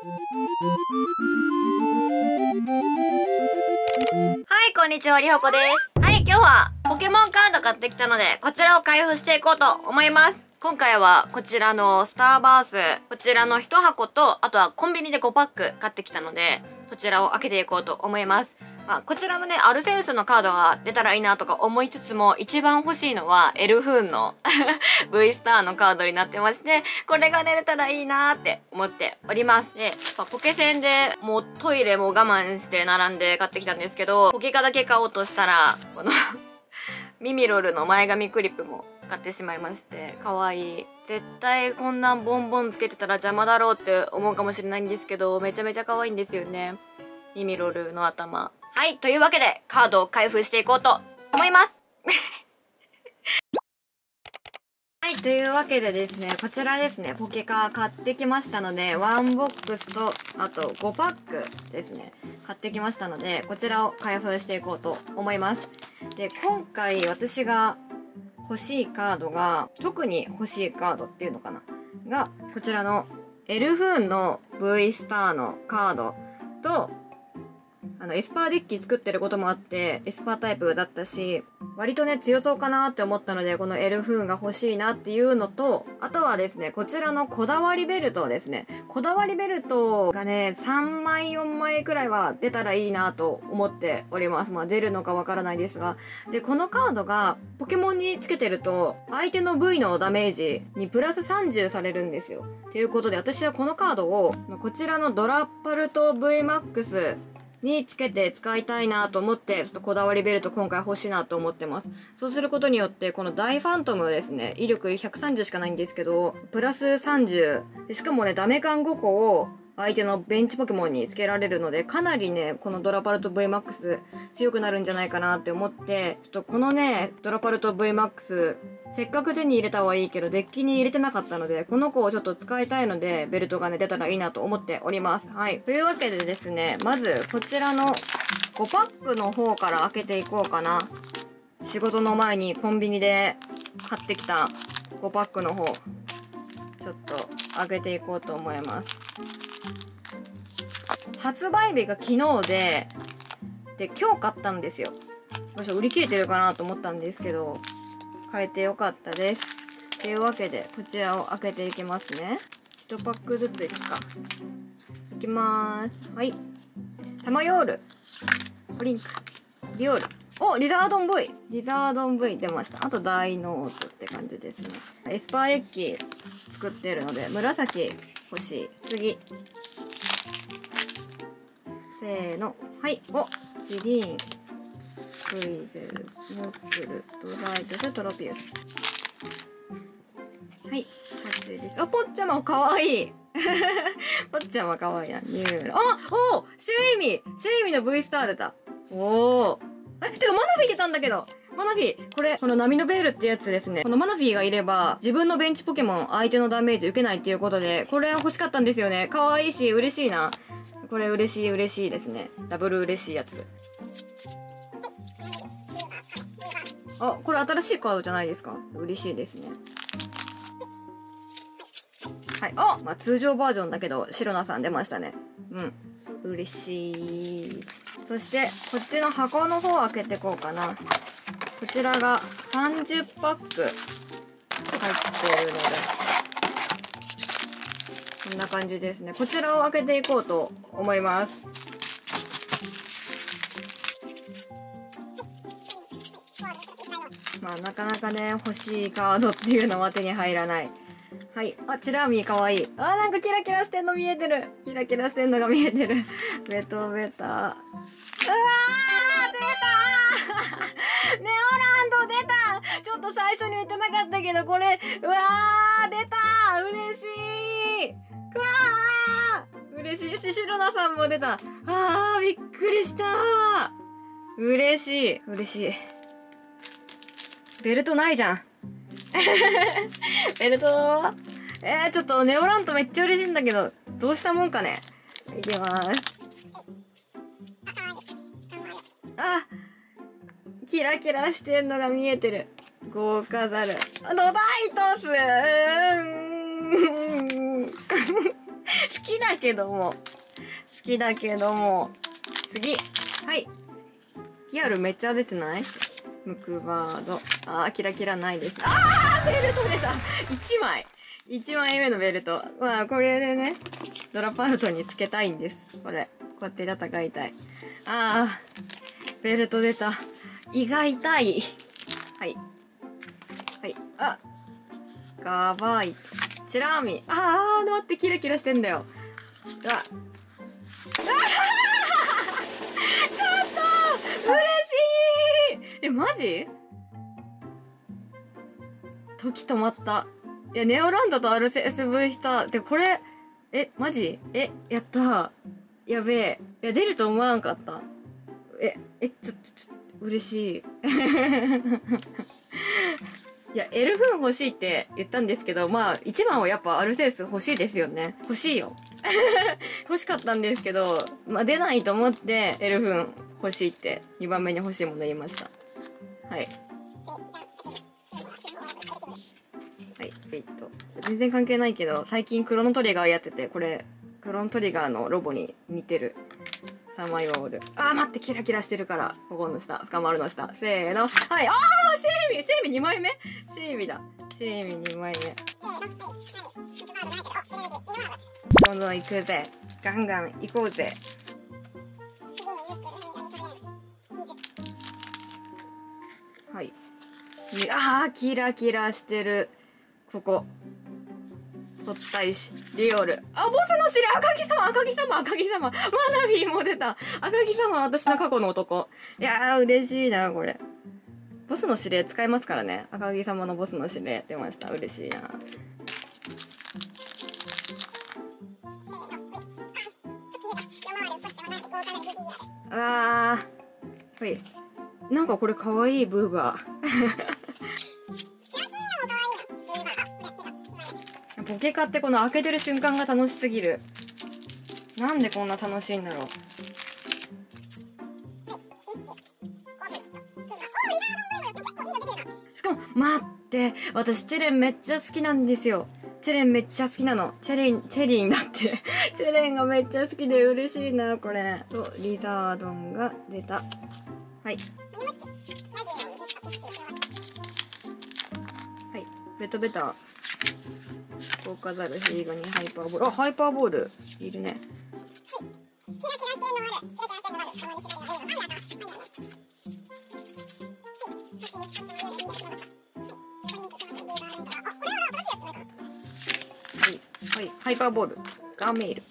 はい、こんにちは、りほこです。はい、今日はポケモンカード買ってきたので、こちらを開封していこうと思います。今回はこちらのスターバース、こちらの1箱と、あとはコンビニで5パック買ってきたので、そちらを開けていこうと思います。まあ、こちらのね、アルセウスのカードが出たらいいなとか思いつつも、一番欲しいのはエルフーンのV スターのカードになってまして、これが出たらいいなーって思っております。で、ポケセンでもうトイレも我慢して並んで買ってきたんですけど、ポケカだけ買おうとしたら、このミミロルの前髪クリップも買ってしまいまして、かわいい。絶対こんなボンボンつけてたら邪魔だろうって思うかもしれないんですけど、めちゃめちゃ可愛いんですよね。ミミロルの頭。はい、というわけでカードを開封していこうと思います。はい、というわけでですね、こちらですね、ポケカ買ってきましたので、1ボックスと、あと5パックですね、買ってきましたので、こちらを開封していこうと思います。で、今回私が欲しいカードが、特に欲しいカードっていうのかな、が、こちらのエルフーンの V スターのカードと、エスパーデッキ作ってることもあって、エスパータイプだったし、割とね、強そうかなって思ったので、このエルフーンが欲しいなっていうのと、あとはですね、こちらのこだわりベルトですね。こだわりベルトがね、3枚4枚くらいは出たらいいなと思っております。まあ出るのかわからないですが。で、このカードがポケモンにつけてると、相手の部位のダメージにプラス30されるんですよ。ということで、私はこのカードを、こちらのドラッパルト VMAX、につけて使いたいなと思って、ちょっとこだわりベルト今回欲しいなと思ってます。そうすることによって、この大ファントムですね、威力130しかないんですけど、プラス30。しかもね、ダメ缶5個を相手のベンチポケモンにつけられるので、かなりね、このドラパルト VMAX 強くなるんじゃないかなって思って、ちょっとこのね、ドラパルト VMAX、せっかく手に入れたはいいけど、デッキに入れてなかったので、この子をちょっと使いたいので、ベルトがね、出たらいいなと思っております。はい。というわけでですね、まず、こちらの5パックの方から開けていこうかな。仕事の前にコンビニで買ってきた5パックの方、ちょっと開けていこうと思います。発売日が昨日で、今日買ったんですよ。売り切れてるかなと思ったんですけど、買えてよかったです。というわけで、こちらを開けていきますね。1パックずついくか。いきまーす。はい。タマヨール。オリンク。ビオール。お、リザードン V! リザードン V 出ました。あと、ダイノーズって感じですね。エスパーエッキ作ってるので、紫欲しい。次。せーの。はい。おジリーン、クイゼル、モッツル、ドライトス、トロピウス。はい。あ、ポッチャマかわいいポッチャマかわいいな。ニューラ。あおシュエイミの V スター出た。おー。てか、マナフィ出たんだけどマナフィこれ、この波のベールってやつですね。このマナフィがいれば、自分のベンチポケモン、相手のダメージ受けないっていうことで、これ欲しかったんですよね。かわいいし、嬉しいな。これ嬉しいですね。ダブル嬉しいやつ。あ、これ新しいカードじゃないですか。嬉しいですね。はい。あ、まあ、通常バージョンだけど、シロナさん出ましたね。うん。嬉しい。そして、こっちの箱の方を開けていこうかな。こちらが30パック入ってるので。こんな感じですね。こちらを開けていこうと思います。まあ、なかなかね、欲しいカードっていうのは手に入らない。はい。あ、チラミーかわいい。あ、なんかキラキラしてんの見えてる。キラキラしてんのが見えてる。ベトベタ。うわー出たーネオランド出たちょっと最初に言ってなかったけど、これ、うわー出たー嬉しいわー嬉しいし、シロナさんも出た。あー、びっくりしたー。嬉しい。ベルトないじゃん。ベルトーちょっとネオラントめっちゃ嬉しいんだけど、どうしたもんかね。いきまーす。あ、キラキラしてんのが見えてる。豪華ザル。ドダイトスきだけども。好きだけども。次。はい。ギャルめっちゃ出てない？ムクバード。あー、キラキラないです。あー、ベルト出た！ 1 枚。1枚目のベルト。まあ、これでね、ドロップアウトにつけたいんです。これ。こうやって戦いたい。あー、ベルト出た。胃が痛い。はい。はい。あ、ガバイ。チラーミ。あー、待って、キラキラしてんだよ。うわ。あー！ちょっと嬉しい！え、マジ？時止まった。いや、ネオランドと RSV した。で、これ、え、マジ？え、やったー。やべえ。いや、出ると思わんかった。ちょっと、嬉しい。いや、エルフン欲しいって言ったんですけど、まあ、一番はやっぱアルセウス欲しいですよね。欲しいよ。欲しかったんですけど、まあ、出ないと思って、エルフン欲しいって、2番目に欲しいもの言いました。はい。はい、全然関係ないけど、最近クロノトリガーやってて、これ、クロノトリガーのロボに似てる。サマイオール。あー、待って、キラキラしてるから。ここの下、深丸の下。せーの。はい。あー、シェイミ2枚目？シェイミだ。シェイミ2枚目。せーの。どんどん行くぜ。ガンガン行こうぜ。はい。あー、キラキラしてる。ここ。突対し、リオール。あ、ボスの知り合い、赤木様、マナビーも出た。赤木様、私の過去の男。いやー、嬉しいな、これ。ボスの指令使いますからね。赤木様のボスの指令出ました。嬉しいな。あー、ほい。なんかこれかわいい、ブーバー。ポケカってこの開けてる瞬間が楽しすぎる。なんでこんな楽しいんだろう。しかも、待って、私チェレンめっちゃ好きなんですよ。チェレンめっちゃ好きなの。チェリンだって。チェレンがめっちゃ好きで嬉しいな、これ。と、リザードンが出た。はい。はい、ベトベタ。フォーカザル、ヒーガニ、ハイパーボール。あ、ハイパーボールいるね。はい、はい、ハイパーボールガメール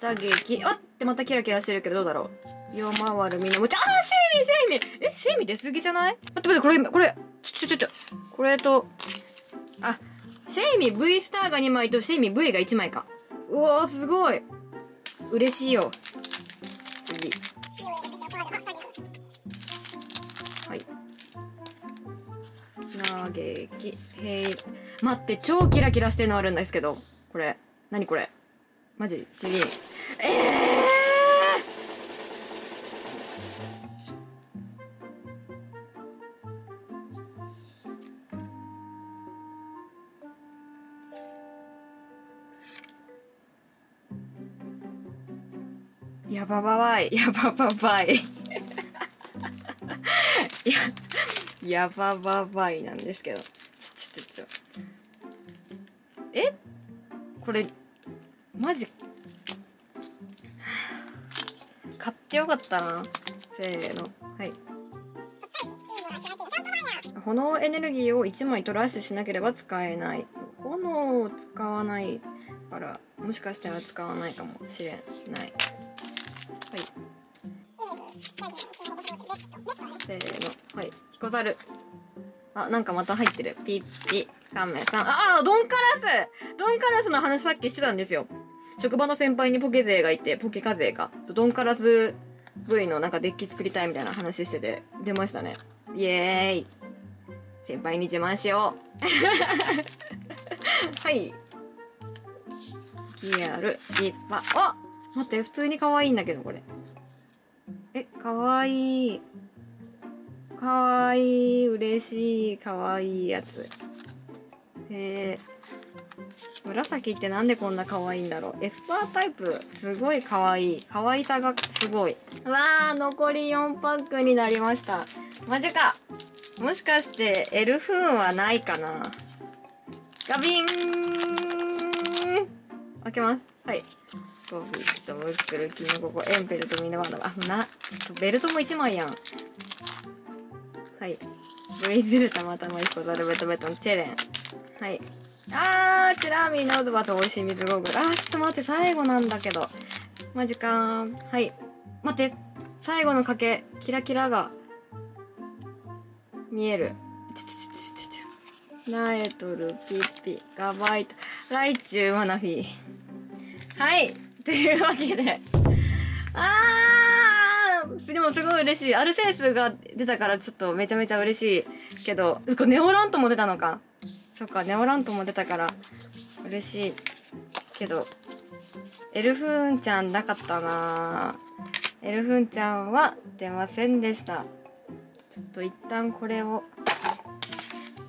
打撃。あって、またキラキラしてるけどどうだろう。夜回る身の持ち。あー、シェイミー。え、シェイミー出過ぎじゃない？待って、これちょ、これと、あ、シェイミ V スターが2枚とシェイミ V が1枚か。うおー、すごい嬉しいよ。次。はい。投げき。へい。待って、超キラキラしてるのあるんですけど。これ。何これ。マジ？次。やばばばい。やばばばいなんですけど。え？これ、マジ。買ってよかったな。せーの。はい。炎エネルギーを1枚トラッシュしなければ使えない。炎を使わないから、もしかしたら使わないかもしれない。はい。せーの。はい。ヒコザル。あ、なんかまた入ってる。ピッピ、カメさん。ああ、ドンカラスの話さっきしてたんですよ。職場の先輩にポケ勢がいて、ポケ課勢か。ドンカラス V のなんかデッキ作りたいみたいな話してて、出ましたね。イエーイ。先輩に自慢しよう。はい。リアル、リッパ。あ、待って、普通に可愛いんだけど、これ。え、可愛い。可愛い、嬉しい、可愛いやつ。紫ってなんでこんな可愛いんだろう。エスパータイプすごい可愛い。可愛さがすごい。うわー、残り4パックになりました。マジか。もしかしてエルフーンはないかな。ガビン。開けます。はい。ゴブリット、ムックル、キノココ、エンペルとミネバーナ。あ、ちょっとベルトも1枚やん。はい。ブレイズル、たまたま1個、ザルベトベトン、チェレン。はい。チラーミー、ナウドバと美味しい水ゴーグル。ちょっと待って、最後なんだけど。マジかー。はい。待って、最後の賭け、キラキラが見える。ナエトル、ピッピ、ガバイト、ライチュウ、マナフィー。はい。というわけで。でもすごい嬉しい。アルセウスが出たからちょっとめちゃめちゃ嬉しいけど、これネオラントも出たのか。そっか、ネオラントも出たから嬉しいけど、エルフーンちゃんなかったな。エルフーンちゃんは出ませんでした。ちょっと一旦これを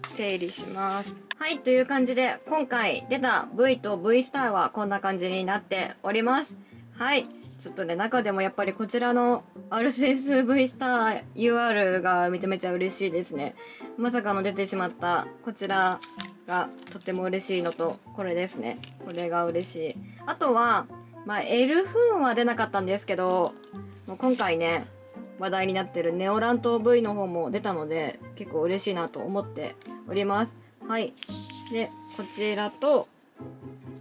整理します。はい、という感じで今回出た V と V スターはこんな感じになっております。はい。ちょっとね、中でもやっぱりこちらの RSSV スター UR がめちゃめちゃ嬉しいですね。まさかの出てしまったこちらがとっても嬉しいのと、これですね。これが嬉しい。あとは、エルフーンは出なかったんですけど、もう今回ね、話題になってるネオラント V の方も出たので、結構嬉しいなと思っております。はい。で、こちらと、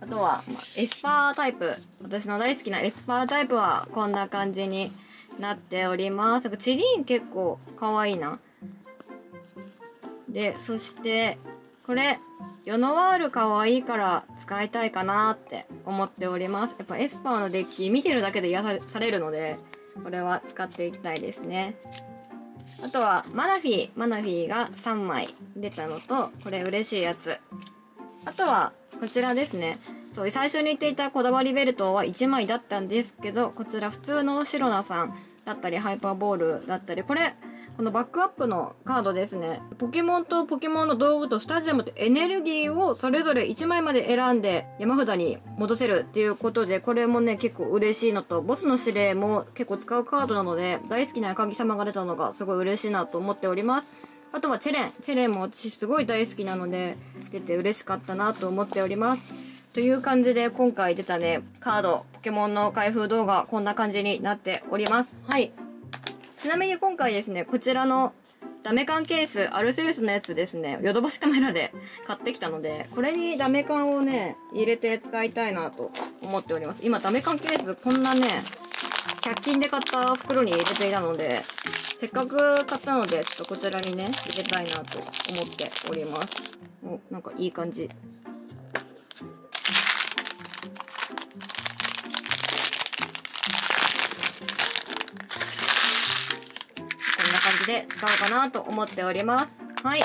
あとは、エスパータイプ。私の大好きなエスパータイプはこんな感じになっております。チリーン結構可愛いな。で、そして、これ、ヨノワール可愛いから使いたいかなって思っております。やっぱエスパーのデッキ見てるだけで癒されるので、これは使っていきたいですね。あとは、マナフィー。マナフィーが3枚出たのと、これ嬉しいやつ。あとは、こちらですね。そう、最初に言っていたこだわりベルトは1枚だったんですけど、こちら普通のシロナさんだったり、ハイパーボールだったり、このバックアップのカードですね。ポケモンとポケモンの道具とスタジアムとエネルギーをそれぞれ1枚まで選んで山札に戻せるっていうことで、これもね、結構嬉しいのと、ボスの指令も結構使うカードなので、大好きな赤城様が出たのがすごい嬉しいなと思っております。あとはチェレン。チェレンも私すごい大好きなので、出て嬉しかったなと思っております。という感じで今回出たね、カード、ポケモンの開封動画、こんな感じになっております。はい。ちなみに今回ですね、こちらのダメ缶ケース、アルセウスのやつですね、ヨドバシカメラで買ってきたので、これにダメ缶をね、入れて使いたいなと思っております。今ダメ缶ケース、こんなね、100均で買った袋に入れていたので、せっかく買ったので、ちょっとこちらにね、入れたいなと思っております。お、なんかいい感じ。こんな感じで使おうかなと思っております。はい。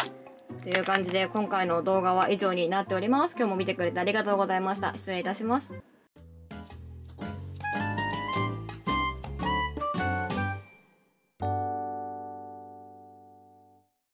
という感じで、今回の動画は以上になっております。今日も見てくれてありがとうございました。失礼いたします。